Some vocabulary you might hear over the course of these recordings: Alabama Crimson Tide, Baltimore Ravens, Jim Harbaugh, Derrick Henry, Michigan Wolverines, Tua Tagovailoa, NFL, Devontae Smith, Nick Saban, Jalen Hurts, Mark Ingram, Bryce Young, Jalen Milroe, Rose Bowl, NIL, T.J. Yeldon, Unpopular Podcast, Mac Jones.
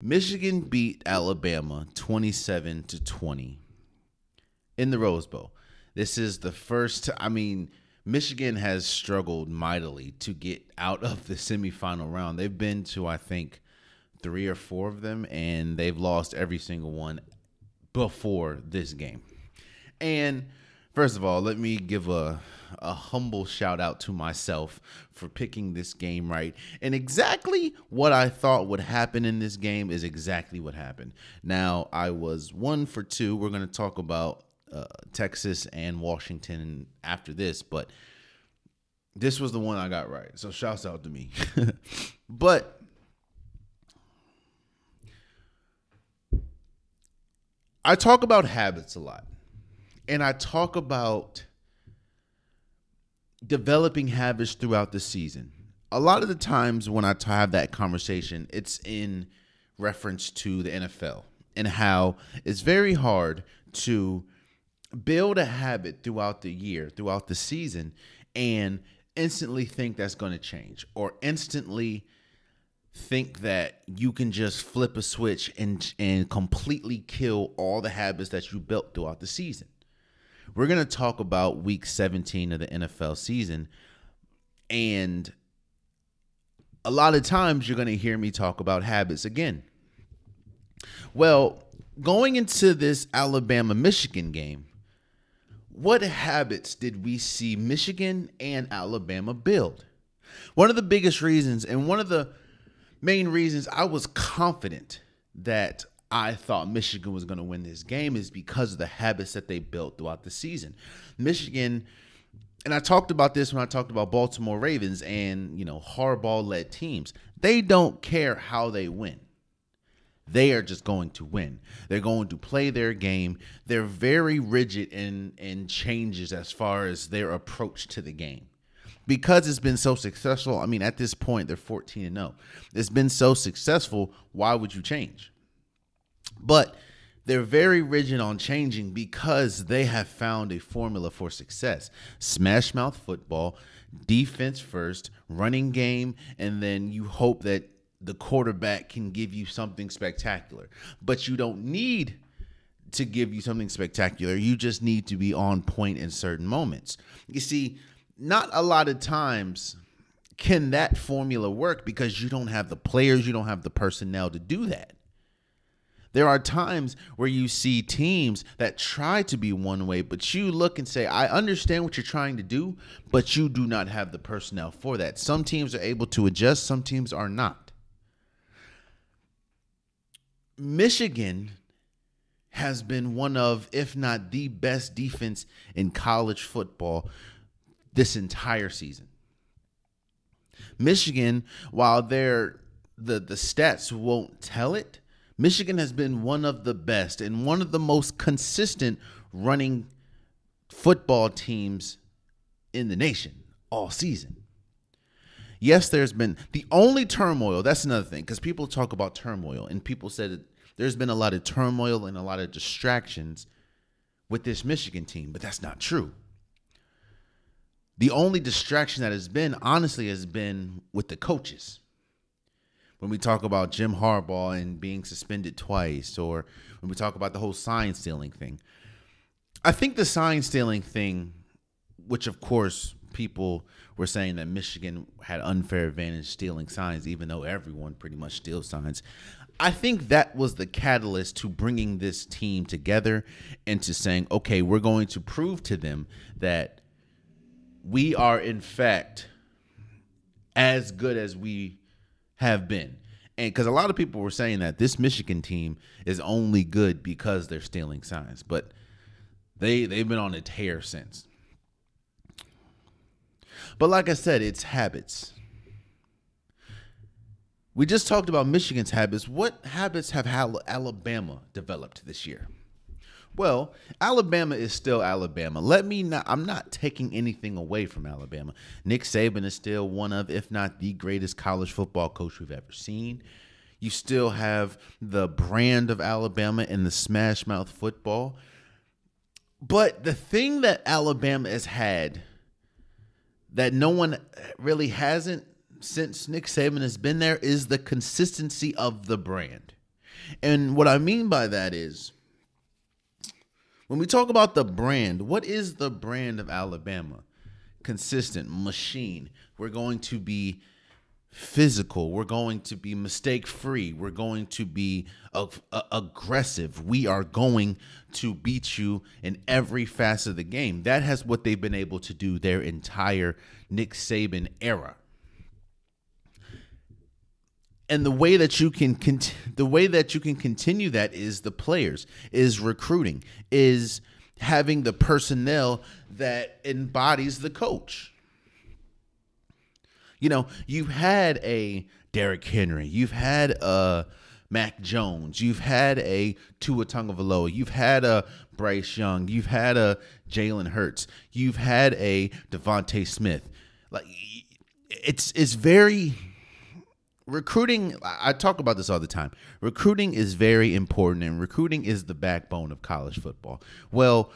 Michigan beat Alabama 27-20 in the Rose Bowl. This is the first time, I mean, Michigan has struggled mightily to get out of the semifinal round. They've been to, I think, 3 or 4 of them, and they've lost every single one before this game. And first of all, let me give a humble shout out to myself for picking this game right. And exactly what I thought would happen in this game is exactly what happened. Now, I was 1 for 2. We're going to talk about Texas and Washington after this, but this was the one I got right. So shouts out to me. But I talk about habits a lot, and I talk about developing habits throughout the season. A lot of the times when I have that conversation, it's in reference to the NFL and how it's very hard to build a habit throughout the year, throughout the season, and instantly think that's going to change, or instantly think that you can just flip a switch and completely kill all the habits that you built throughout the season. We're going to talk about week 17 of the NFL season, and a lot of times you're going to hear me talk about habits again. Well, going into this Alabama-Michigan game, what habits did we see Michigan and Alabama build? One of the biggest reasons, and one of the main reasons I was confident that I thought Michigan was going to win this game, is because of the habits that they built throughout the season. Michigan, and I talked about this when I talked about Baltimore Ravens and, you know, Harbaugh-led teams, they don't care how they win. They are just going to win. They're going to play their game. They're very rigid in changes as far as their approach to the game. Because it's been so successful, I mean, at this point, they're 14-0. It's been so successful, why would you change? But they're very rigid on changing because they have found a formula for success. Smash mouth football, defense first, running game, and then you hope that the quarterback can give you something spectacular. But you don't need to give you something spectacular. You just need to be on point in certain moments. You see, not a lot of times can that formula work because you don't have the players, you don't have the personnel to do that. There are times where you see teams that try to be one way, but you look and say, I understand what you're trying to do, but you do not have the personnel for that. Some teams are able to adjust, some teams are not. Michigan has been one of, if not the best defense in college football this entire season. Michigan, while the stats won't tell it, Michigan has been one of the best and one of the most consistent running football teams in the nation all season. Yes, there's been the only turmoil. That's another thing, because people talk about turmoil, and people said that there's been a lot of turmoil and a lot of distractions with this Michigan team, but that's not true. The only distraction that has been, honestly, has been with the coaches. When we talk about Jim Harbaugh and being suspended twice, or when we talk about the whole sign stealing thing. I think the sign stealing thing, which of course people were saying that Michigan had unfair advantage stealing signs, even though everyone pretty much steals signs. I think that was the catalyst to bringing this team together and to saying, okay, we're going to prove to them that we are in fact as good as we have been. And because a lot of people were saying that this Michigan team is only good because they're stealing signs, but they've been on a tear since. But like I said, it's habits. We just talked about Michigan's habits. What habits have Alabama developed this year? Well, Alabama is still Alabama. I'm not taking anything away from Alabama. Nick Saban is still one of, if not the greatest college football coach we've ever seen. You still have the brand of Alabama and the smash mouth football. But the thing that Alabama has had that no one really hasn't since Nick Saban has been there is the consistency of the brand. And what I mean by that is, when we talk about the brand, what is the brand of Alabama? Consistent, machine. We're going to be physical. We're going to be mistake-free. We're going to be aggressive. We are going to beat you in every facet of the game. That has what they've been able to do their entire Nick Saban era. And the way that you can continue that is the players, is recruiting, is having the personnel that embodies the coach. You know, you've had a Derrick Henry, you've had a Mac Jones, you've had a Tua Tagovailoa, you've had a Bryce Young, you've had a Jalen Hurts, you've had a Devontae Smith. Like, it's very. Recruiting, I talk about this all the time. Recruiting is very important, and recruiting is the backbone of college football. Well,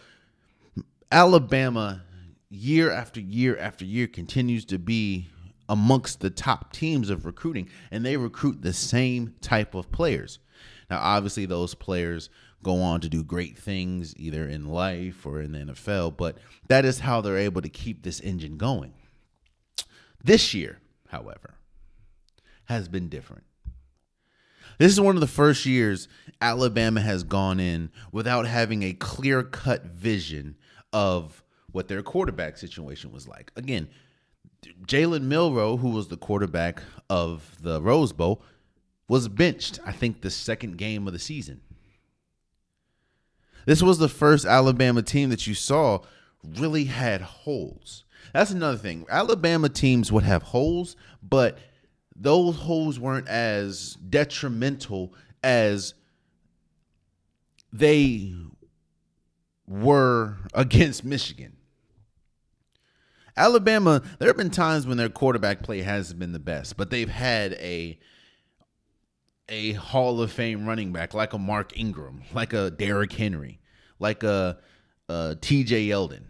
Alabama, year after year after year, continues to be amongst the top teams of recruiting, and they recruit the same type of players. Now, obviously, those players go on to do great things either in life or in the NFL, but that is how they're able to keep this engine going. This year, however, has been different. This is one of the first years Alabama has gone in without having a clear-cut vision of what their quarterback situation was like. Again, Jalen Milroe, who was the quarterback of the Rose Bowl, was benched, I think, the second game of the season. This was the first Alabama team that you saw really had holes. That's another thing. Alabama teams would have holes, but those holes weren't as detrimental as they were against Michigan. Alabama, there have been times when their quarterback play hasn't been the best, but they've had a Hall of Fame running back like a Mark Ingram, like a Derrick Henry, like a T.J. Yeldon.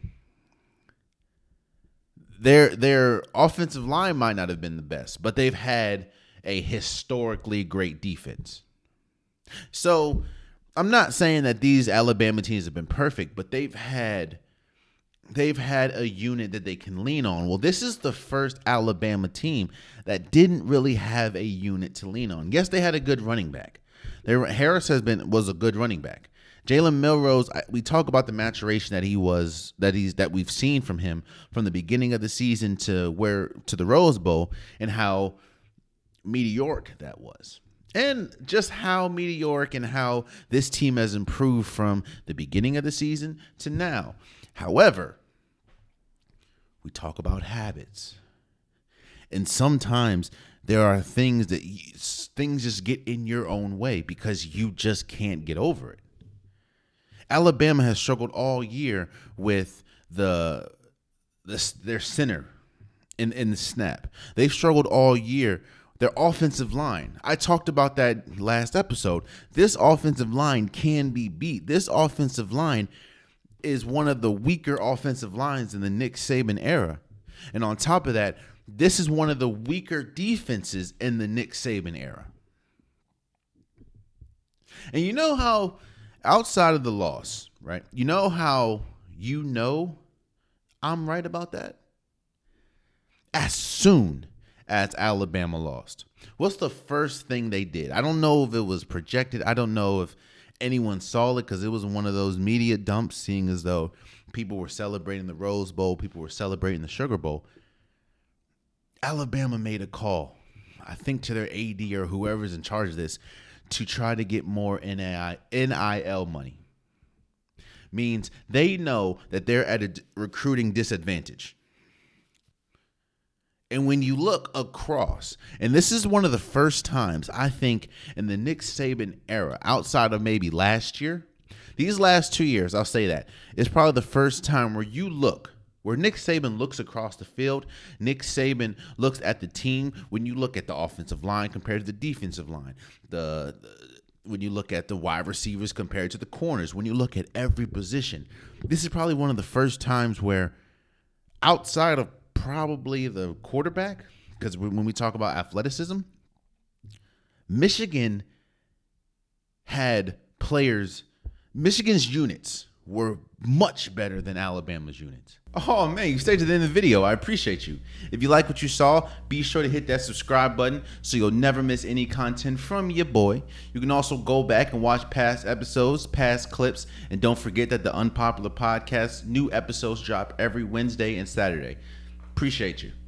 Their offensive line might not have been the best, but they've had a historically great defense. So I'm not saying that these Alabama teams have been perfect, but they've had a unit that they can lean on. Well, this is the first Alabama team that didn't really have a unit to lean on. Yes, they had a good running back. Harris was a good running back. Jalen Milroe, we talk about the maturation that we've seen from him from the beginning of the season to the Rose Bowl, and how meteoric that was, and just how meteoric and how this team has improved from the beginning of the season to now. However, we talk about habits, and sometimes there are things that things just get in your own way because you just can't get over it. Alabama has struggled all year with their center in the snap. They've struggled all year. Their offensive line. I talked about that last episode. This offensive line can be beat. This offensive line is one of the weaker offensive lines in the Nick Saban era. And on top of that, this is one of the weaker defenses in the Nick Saban era. And you know how, outside of the loss, right? You know how you know I'm right about that? As soon as Alabama lost, what's the first thing they did? I don't know if it was projected. I don't know if anyone saw it, because it was one of those media dumps, seeing as though people were celebrating the Rose Bowl, people were celebrating the Sugar Bowl. Alabama made a call, I think, to their AD or whoever's in charge of this, to try to get more NIL money. Means they know that they're at a recruiting disadvantage. And when you look across, and this is one of the first times, I think, in the Nick Saban era, outside of maybe last year, these last 2 years, I'll say that, it's probably the first time where you look, where Nick Saban looks across the field, Nick Saban looks at the team. When you look at the offensive line compared to the defensive line, when you look at the wide receivers compared to the corners, when you look at every position, this is probably one of the first times where, outside of probably the quarterback, because when we talk about athleticism, Michigan had players. Michigan's units were much better than Alabama's units. Oh, man, you stayed to the end of the video. I appreciate you. If you like what you saw, be sure to hit that subscribe button so you'll never miss any content from your boy. You can also go back and watch past episodes, past clips, and don't forget that the Unpopular Podcast new episodes drop every Wednesday and Saturday. Appreciate you.